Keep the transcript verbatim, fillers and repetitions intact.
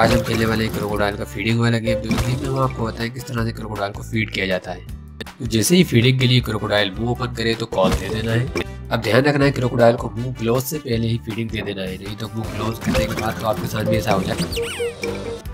आज हम खेलने वाले क्रोकोडाइल का फीडिंग वाला गेम, जो गेम में हम आपको बताएं किस तरह से क्रोकोडाइल को फीड किया जाता है। तो जैसे ही फीडिंग के लिए क्रोकोडाइल मुंह ओपन करे तो कॉल दे देना है। अब ध्यान रखना है क्रोकोडाइल को मुंह क्लोज से पहले ही फीडिंग दे देना है, नहीं तो मुंह क्लोज करने के बाद तो आपके साथ भी ऐसा हो जाए।